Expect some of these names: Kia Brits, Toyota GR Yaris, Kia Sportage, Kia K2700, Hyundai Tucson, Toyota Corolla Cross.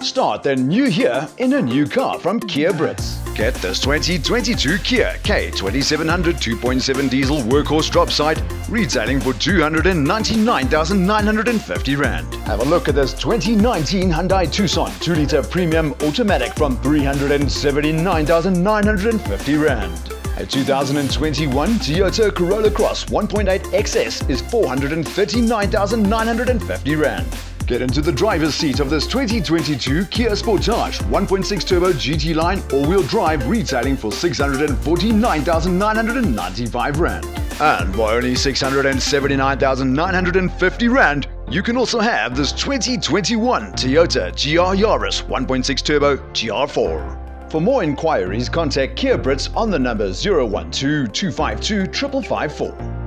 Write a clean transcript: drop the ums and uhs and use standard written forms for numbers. Start the new year in a new car from Kia Brits. Get this 2022 Kia K2700 2.7 diesel workhorse drop side retailing for R299,950. Have a look at this 2019 Hyundai Tucson 2-litre premium automatic from R379,950. A 2021 Toyota Corolla Cross 1.8 XS is R439,950. Get into the driver's seat of this 2022 Kia Sportage 1.6 Turbo GT Line all-wheel drive retailing for R649,995. And for only R679,950, you can also have this 2021 Toyota GR Yaris 1.6 Turbo GR4. For more inquiries, contact Kia Brits on the number 012 252 5554.